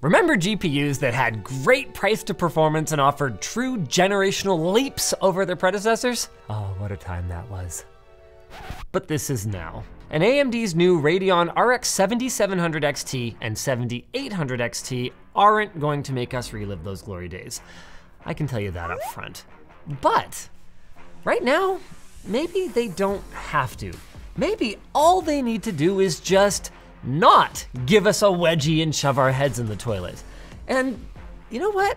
Remember GPUs that had great price to performance and offered true generational leaps over their predecessors? Oh, what a time that was. But this is now. And AMD's new Radeon RX 7700 XT and 7800 XT aren't going to make us relive those glory days. I can tell you that up front. But right now, maybe they don't have to. Maybe all they need to do is just not give us a wedgie and shove our heads in the toilet. And you know what?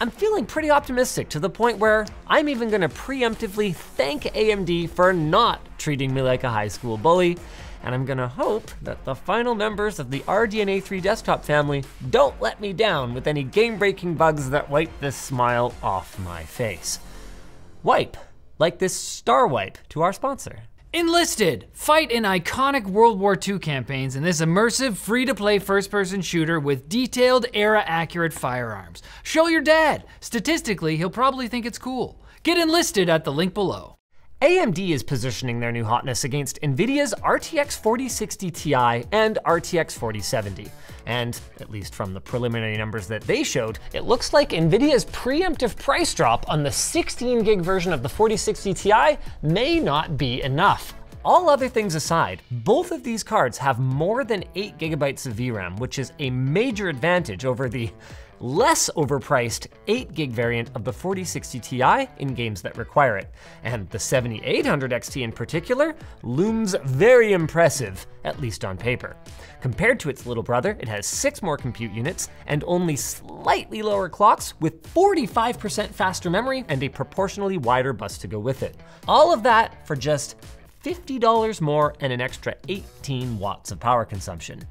I'm feeling pretty optimistic to the point where I'm even gonna preemptively thank AMD for not treating me like a high school bully. And I'm gonna hope that the final members of the RDNA3 desktop family don't let me down with any game-breaking bugs that wipe this smile off my face. Wipe, like this star wipe to our sponsor. Enlisted! Fight in iconic World War II campaigns in this immersive, free-to-play first-person shooter with detailed, era-accurate firearms. Show your dad! Statistically, he'll probably think it's cool. Get enlisted at the link below. AMD is positioning their new hotness against NVIDIA's RTX 4060 Ti and RTX 4070. And, at least from the preliminary numbers that they showed, it looks like NVIDIA's preemptive price drop on the 16 gig version of the 4060 Ti may not be enough. All other things aside, both of these cards have more than 8 GB of VRAM, which is a major advantage over the less overpriced 8 GB variant of the 4060 Ti in games that require it. And the 7800 XT in particular looms very impressive, at least on paper. Compared to its little brother, it has 6 more compute units and only slightly lower clocks with 45% faster memory and a proportionally wider bus to go with it. All of that for just $50 more and an extra 18 watts of power consumption.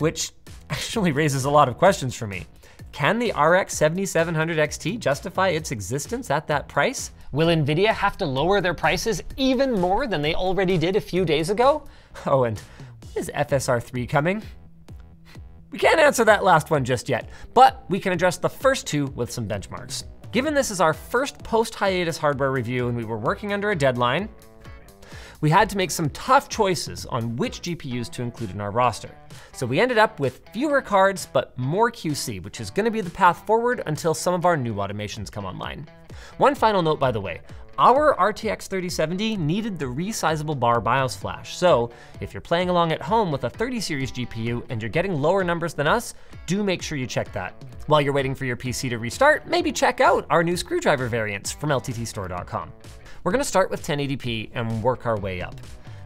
Which actually raises a lot of questions for me. Can the RX 7700 XT justify its existence at that price? Will NVIDIA have to lower their prices even more than they already did a few days ago? Oh, and when is FSR 3 coming? We can't answer that last one just yet, but we can address the first two with some benchmarks. Given this is our first post-hiatus hardware review and we were working under a deadline, we had to make some tough choices on which GPUs to include in our roster. So we ended up with fewer cards, but more QC, which is gonna be the path forward until some of our new automations come online. One final note, by the way, our RTX 3070 needed the resizable bar BIOS flash. So if you're playing along at home with a 30 series GPU and you're getting lower numbers than us, do make sure you check that. While you're waiting for your PC to restart, maybe check out our new screwdriver variants from lttstore.com. We're gonna start with 1080p and work our way up.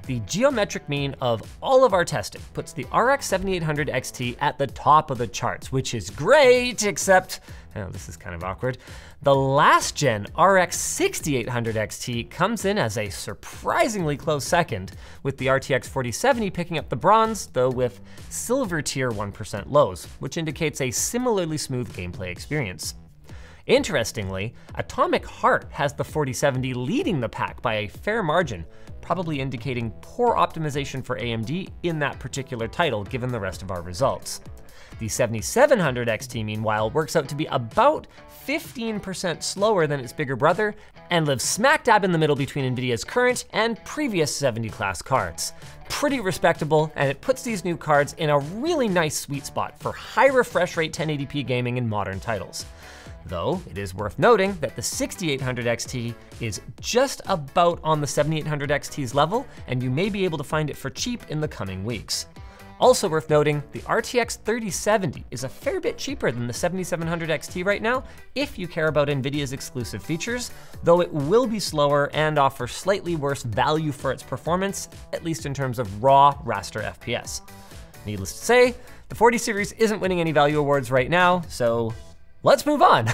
The geometric mean of all of our testing puts the RX 7800 XT at the top of the charts, which is great, except, oh, this is kind of awkward. The last gen RX 6800 XT comes in as a surprisingly close second, with the RTX 4070 picking up the bronze, though with silver tier 1% lows, which indicates a similarly smooth gameplay experience. Interestingly, Atomic Heart has the 4070 leading the pack by a fair margin, probably indicating poor optimization for AMD in that particular title given the rest of our results. The 7700 XT, meanwhile, works out to be about 15% slower than its bigger brother and lives smack dab in the middle between NVIDIA's current and previous 70 class cards. Pretty respectable, and it puts these new cards in a really nice sweet spot for high refresh rate 1080p gaming in modern titles. Though, it is worth noting that the 6800 XT is just about on the 7800 XT's level, and you may be able to find it for cheap in the coming weeks. Also worth noting, the RTX 3070 is a fair bit cheaper than the 7700 XT right now if you care about NVIDIA's exclusive features, though it will be slower and offer slightly worse value for its performance, at least in terms of raw raster FPS. Needless to say, the 40 series isn't winning any value awards right now, so let's move on.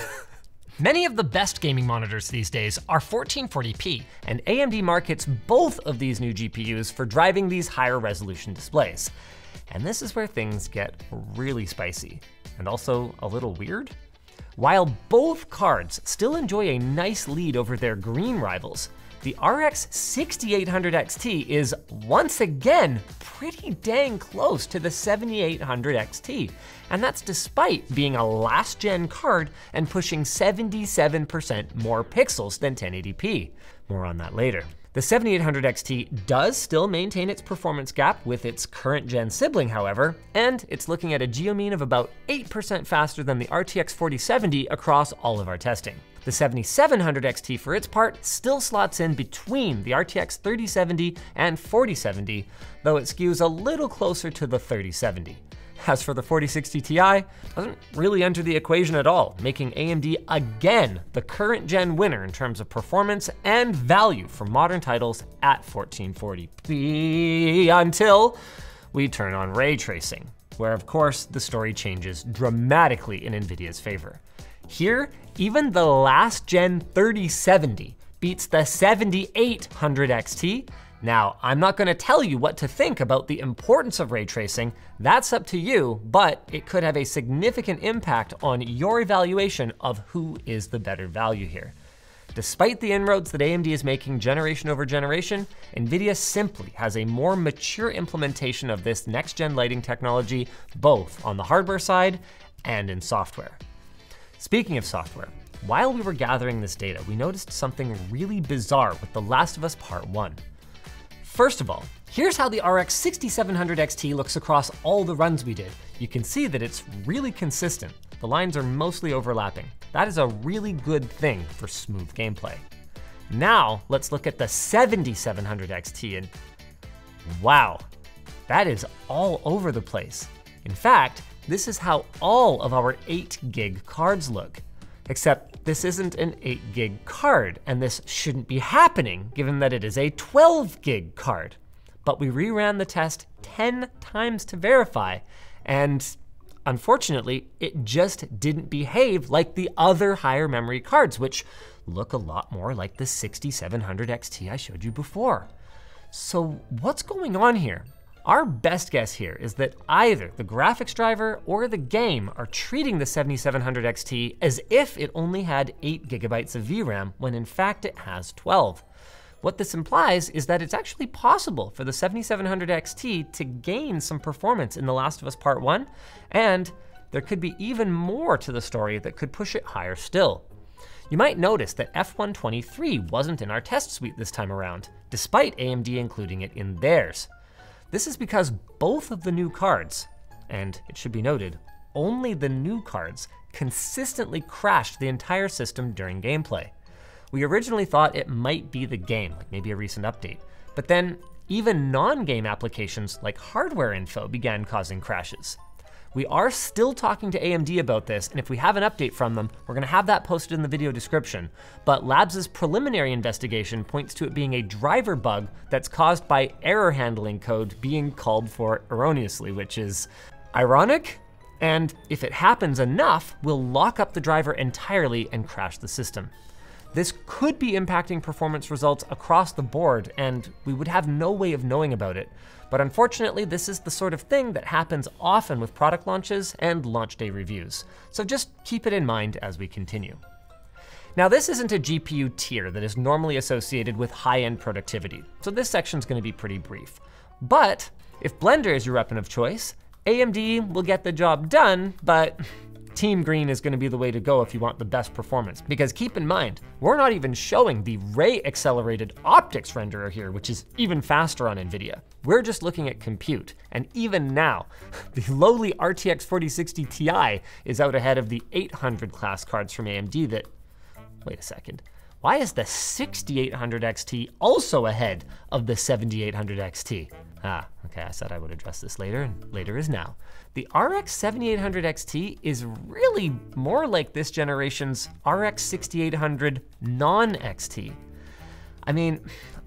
Many of the best gaming monitors these days are 1440p, and AMD markets both of these new GPUs for driving these higher resolution displays. And this is where things get really spicy, and also a little weird. While both cards still enjoy a nice lead over their green rivals, the RX 6800 XT is once again pretty dang close to the 7800 XT. And that's despite being a last gen card and pushing 77% more pixels than 1080p. More on that later. The 7800 XT does still maintain its performance gap with its current gen sibling, however, and it's looking at a geomean of about 8% faster than the RTX 4070 across all of our testing. The 7700 XT, for its part, still slots in between the RTX 3070 and 4070, though it skews a little closer to the 3070. As for the 4060 Ti, doesn't really enter the equation at all, making AMD again the current gen winner in terms of performance and value for modern titles at 1440p until we turn on ray tracing, where of course the story changes dramatically in NVIDIA's favor. Here, even the last gen 3070 beats the 7800 XT. Now, I'm not gonna tell you what to think about the importance of ray tracing, that's up to you, but it could have a significant impact on your evaluation of who is the better value here. Despite the inroads that AMD is making generation over generation, NVIDIA simply has a more mature implementation of this next-gen lighting technology, both on the hardware side and in software. Speaking of software, while we were gathering this data, we noticed something really bizarre with The Last of Us Part 1. First of all, here's how the RX 6700 XT looks across all the runs we did. You can see that it's really consistent. The lines are mostly overlapping. That is a really good thing for smooth gameplay. Now, let's look at the 7700 XT and wow, that is all over the place. In fact, this is how all of our 8GB cards look. Except this isn't an 8GB card, and this shouldn't be happening given that it is a 12GB card. But we reran the test 10 times to verify, and unfortunately, it just didn't behave like the other higher memory cards, which look a lot more like the 6700 XT I showed you before. So what's going on here? Our best guess here is that either the graphics driver or the game are treating the 7700 XT as if it only had 8GB of VRAM when in fact it has 12. What this implies is that it's actually possible for the 7700 XT to gain some performance in The Last of Us Part 1, and there could be even more to the story that could push it higher still. You might notice that F1 23 wasn't in our test suite this time around, despite AMD including it in theirs. This is because both of the new cards, and it should be noted, only the new cards, consistently crashed the entire system during gameplay. We originally thought it might be the game, like maybe a recent update, but then even non-game applications like Hardware Info began causing crashes. We are still talking to AMD about this, and if we have an update from them, we're gonna have that posted in the video description. But Labs' preliminary investigation points to it being a driver bug that's caused by error handling code being called for erroneously, which is ironic. And if it happens enough, we'll lock up the driver entirely and crash the system. This could be impacting performance results across the board, and we would have no way of knowing about it. But unfortunately, this is the sort of thing that happens often with product launches and launch day reviews. So just keep it in mind as we continue. Now, this isn't a GPU tier that is normally associated with high-end productivity, so this section's gonna be pretty brief. But if Blender is your weapon of choice, AMD will get the job done, but Team Green is gonna be the way to go if you want the best performance, because keep in mind, we're not even showing the ray accelerated optics renderer here, which is even faster on NVIDIA. We're just looking at compute, and even now, the lowly RTX 4060 Ti is out ahead of the 800 class cards from AMD that, wait a second, why is the 6800 XT also ahead of the 7800 XT? Ah, okay, I said I would address this later, and later is now. The RX 7800 XT is really more like this generation's RX 6800 non-XT. I mean,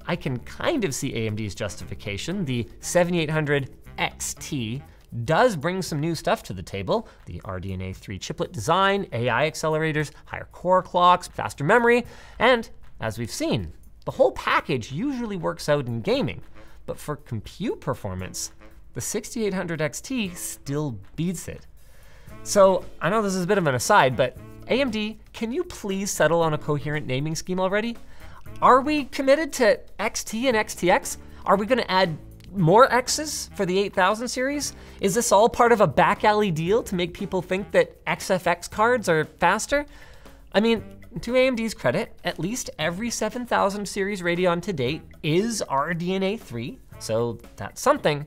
I can kind of see AMD's justification. The 7800 XT does bring some new stuff to the table. The RDNA3 chiplet design, AI accelerators, higher core clocks, faster memory, and as we've seen, the whole package usually works out in gaming. But for compute performance, the 6800 XT still beats it. So I know this is a bit of an aside, but AMD, can you please settle on a coherent naming scheme already? Are we committed to XT and XTX? Are we gonna add more X's for the 8000 series? Is this all part of a back alley deal to make people think that XFX cards are faster? I mean, To AMD's credit, at least every 7000 series Radeon to date is RDNA3, so that's something,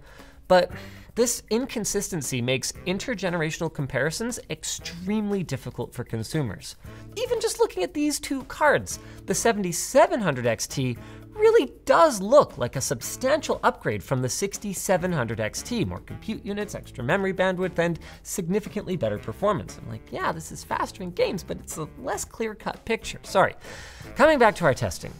but this inconsistency makes intergenerational comparisons extremely difficult for consumers. Even just looking at these two cards, the 7700 XT really does look like a substantial upgrade from the 6700 XT, more compute units, extra memory bandwidth, and significantly better performance. I'm like, yeah, this is faster in games, but it's a less clear-cut picture, sorry. Coming back to our testing.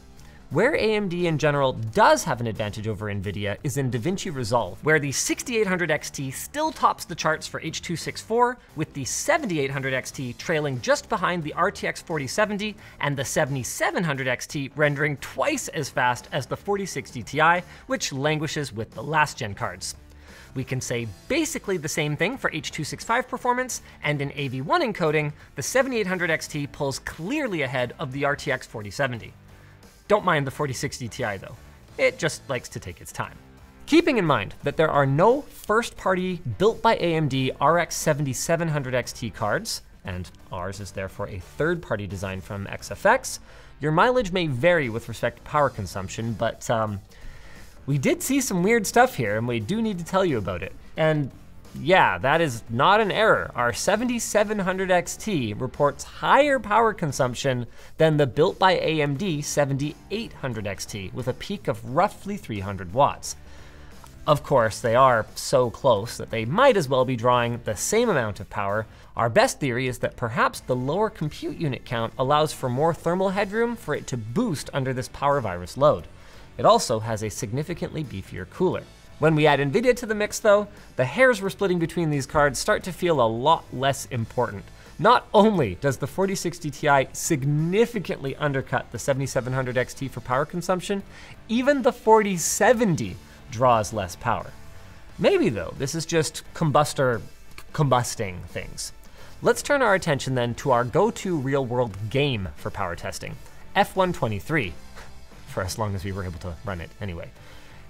Where AMD in general does have an advantage over NVIDIA is in DaVinci Resolve, where the 6800 XT still tops the charts for H.264, with the 7800 XT trailing just behind the RTX 4070 and the 7700 XT rendering twice as fast as the 4060 Ti, which languishes with the last-gen cards. We can say basically the same thing for H.265 performance, and in AV1 encoding, the 7800 XT pulls clearly ahead of the RTX 4070. Don't mind the 4060 Ti though. It just likes to take its time. Keeping in mind that there are no first-party built by AMD RX 7700 XT cards, and ours is therefore a third-party design from XFX, your mileage may vary with respect to power consumption, but we did see some weird stuff here and we do need to tell you about it. And yeah, that is not an error. Our 7700 XT reports higher power consumption than the built by AMD 7800 XT with a peak of roughly 300 watts. Of course, they are so close that they might as well be drawing the same amount of power. Our best theory is that perhaps the lower compute unit count allows for more thermal headroom for it to boost under this power virus load. It also has a significantly beefier cooler. When we add NVIDIA to the mix though, the hairs we're splitting between these cards start to feel a lot less important. Not only does the 4060 Ti significantly undercut the 7700 XT for power consumption, even the 4070 draws less power. Maybe though, this is just combusting things. Let's turn our attention then to our go-to real-world game for power testing, F1 23, for as long as we were able to run it anyway.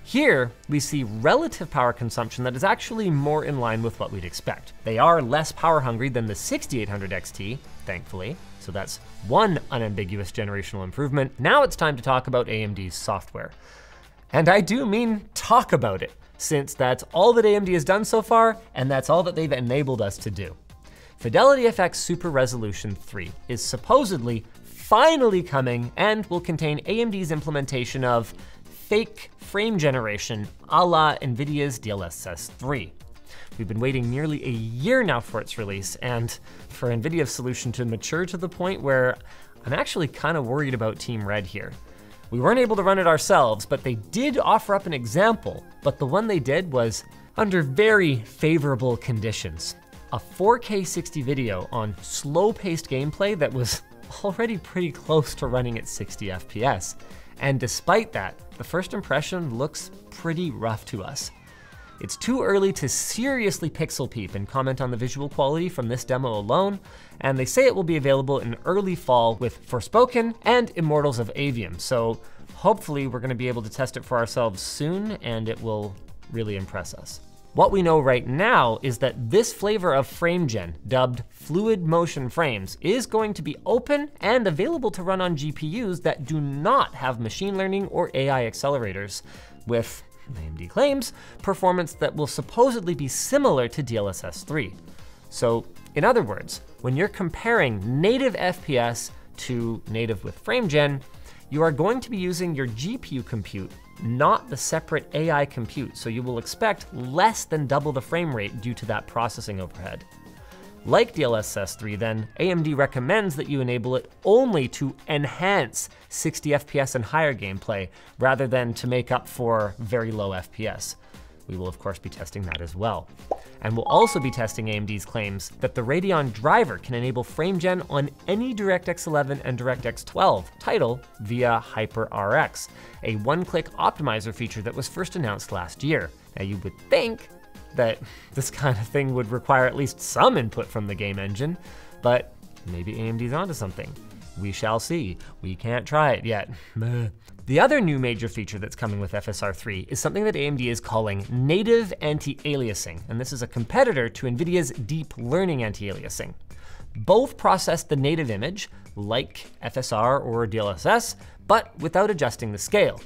Here, we see relative power consumption that is actually more in line with what we'd expect. They are less power hungry than the 6800 XT, thankfully, so that's one unambiguous generational improvement. Now it's time to talk about AMD's software. And I do mean talk about it, since that's all that AMD has done so far, and that's all that they've enabled us to do. FidelityFX Super Resolution 3 is supposedly finally coming and will contain AMD's implementation of fake frame generation a la NVIDIA's DLSS 3. We've been waiting nearly a year now for its release and for NVIDIA's solution to mature to the point where I'm actually kind of worried about Team Red here. We weren't able to run it ourselves, but they did offer up an example, but the one they did was under very favorable conditions. A 4K 60 video on slow-paced gameplay that was already pretty close to running at 60 FPS. And despite that, the first impression looks pretty rough to us. It's too early to seriously pixel peep and comment on the visual quality from this demo alone, and they say it will be available in early fall with Forspoken and Immortals of Avium, so hopefully we're gonna be able to test it for ourselves soon and it will really impress us. What we know right now is that this flavor of frame gen, dubbed fluid motion frames, is going to be open and available to run on GPUs that do not have machine learning or AI accelerators, with, AMD claims, performance that will supposedly be similar to DLSS 3. So, in other words, when you're comparing native FPS to native with frame gen, you are going to be using your GPU compute, not the separate AI compute, so you will expect less than double the frame rate due to that processing overhead. Like DLSS 3 then, AMD recommends that you enable it only to enhance 60 FPS and higher gameplay, rather than to make up for very low FPS. We will of course be testing that as well. And we'll also be testing AMD's claims that the Radeon driver can enable frame gen on any DirectX 11 and DirectX 12 title via Hyper RX, a one-click optimizer feature that was first announced last year. Now you would think that this kind of thing would require at least some input from the game engine, but maybe AMD's onto something. We shall see. We can't try it yet. The other new major feature that's coming with FSR 3 is something that AMD is calling native anti-aliasing, and this is a competitor to NVIDIA's deep learning anti-aliasing. both process the native image, like FSR or DLSS, but without adjusting the scale.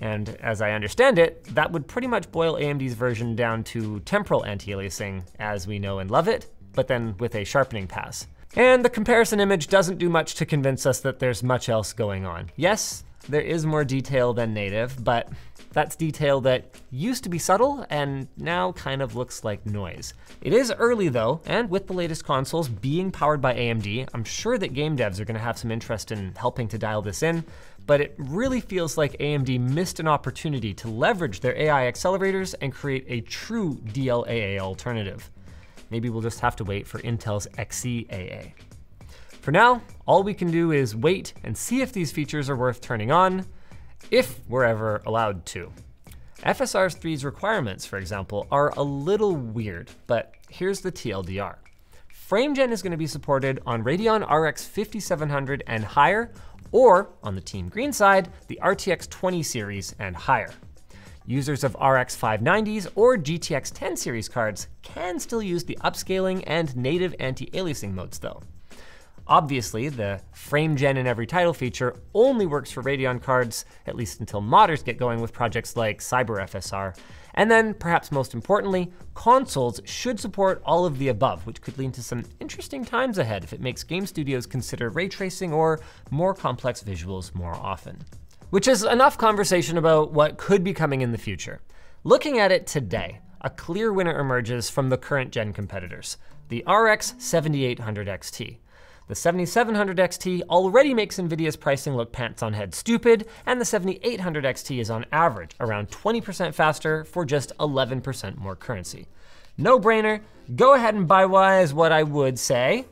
And as I understand it, that would pretty much boil AMD's version down to temporal anti-aliasing as we know and love it, but then with a sharpening pass. And the comparison image doesn't do much to convince us that there's much else going on. Yes, there is more detail than native, but that's detail that used to be subtle and now kind of looks like noise. It is early though, and with the latest consoles being powered by AMD, I'm sure that game devs are gonna have some interest in helping to dial this in, but it really feels like AMD missed an opportunity to leverage their AI accelerators and create a true DLAA alternative. Maybe we'll just have to wait for Intel's XCAA. For now, all we can do is wait and see if these features are worth turning on, if we're ever allowed to. FSR 3's requirements, for example, are a little weird, but here's the TLDR. Frame gen is going to be supported on Radeon RX 5700 and higher, or on the Team Green side, the RTX 20 series and higher. Users of RX 590s or GTX 10 series cards can still use the upscaling and native anti-aliasing modes though. Obviously, the frame gen in every title feature only works for Radeon cards, at least until modders get going with projects like CyberFSR. And then, perhaps most importantly, consoles should support all of the above, which could lead to some interesting times ahead if it makes game studios consider ray tracing or more complex visuals more often. Which is enough conversation about what could be coming in the future. Looking at it today, a clear winner emerges from the current gen competitors, the RX 7800 XT. The 7700 XT already makes NVIDIA's pricing look pants on head stupid, and the 7800 XT is on average around 20% faster for just 11% more currency. No brainer, go ahead and buy one is what I would say,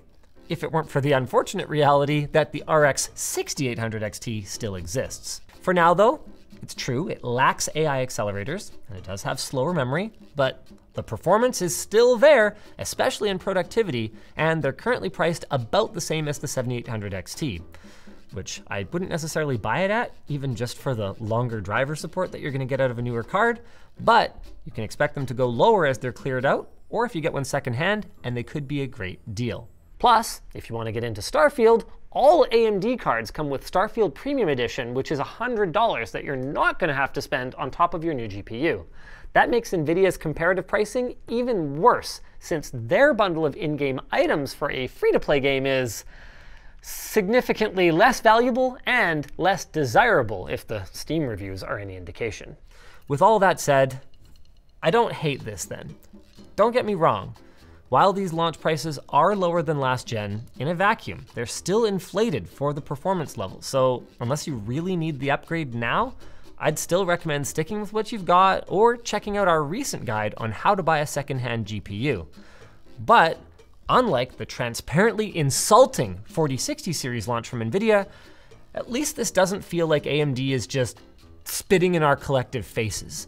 if it weren't for the unfortunate reality that the RX 6800 XT still exists. For now though, it's true, it lacks AI accelerators, and it does have slower memory, but the performance is still there, especially in productivity, and they're currently priced about the same as the 7800 XT, which I wouldn't necessarily buy it at, even just for the longer driver support that you're gonna get out of a newer card, but you can expect them to go lower as they're cleared out, or if you get one secondhand, and they could be a great deal. Plus, if you wanna get into Starfield, all AMD cards come with Starfield Premium Edition, which is $100 that you're not gonna have to spend on top of your new GPU. That makes NVIDIA's comparative pricing even worse, since their bundle of in-game items for a free-to-play game is significantly less valuable and less desirable, if the Steam reviews are any indication. With all that said, I don't hate this then. Don't get me wrong. While these launch prices are lower than last gen, in a vacuum, they're still inflated for the performance level. So unless you really need the upgrade now, I'd still recommend sticking with what you've got or checking out our recent guide on how to buy a secondhand GPU. But unlike the transparently insulting 4060 series launch from NVIDIA, at least this doesn't feel like AMD is just spitting in our collective faces.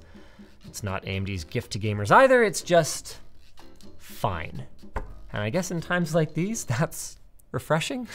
It's not AMD's gift to gamers either, it's just fine. And I guess in times like these, that's refreshing.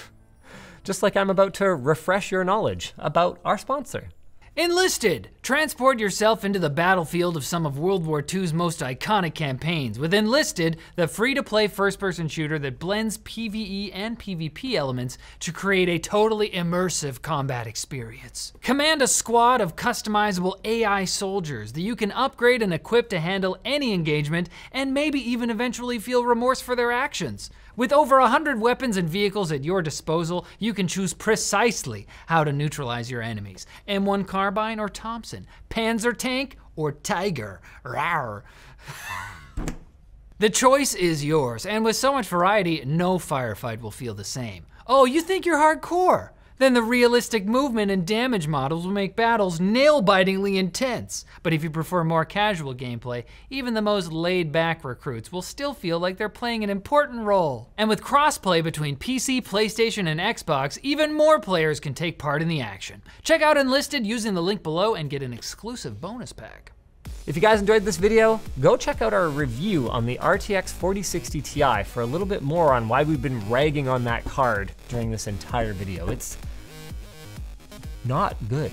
Just like I'm about to refresh your knowledge about our sponsor. Enlisted! Transport yourself into the battlefield of some of World War II's most iconic campaigns with Enlisted, the free-to-play first-person shooter that blends PvE and PvP elements to create a totally immersive combat experience. Command a squad of customizable AI soldiers that you can upgrade and equip to handle any engagement and maybe even eventually feel remorse for their actions. With over 100 weapons and vehicles at your disposal, you can choose precisely how to neutralize your enemies. M1 Carbine or Thompson, Panzer Tank or Tiger, rawr. The choice is yours, and with so much variety, no firefight will feel the same. Oh, you think you're hardcore? Then the realistic movement and damage models will make battles nail-bitingly intense. But if you prefer more casual gameplay, even the most laid-back recruits will still feel like they're playing an important role. And with crossplay between PC, PlayStation, and Xbox, even more players can take part in the action. Check out Enlisted using the link below and get an exclusive bonus pack. If you guys enjoyed this video, go check out our review on the RTX 4060 Ti for a little bit more on why we've been ragging on that card during this entire video. It's not good.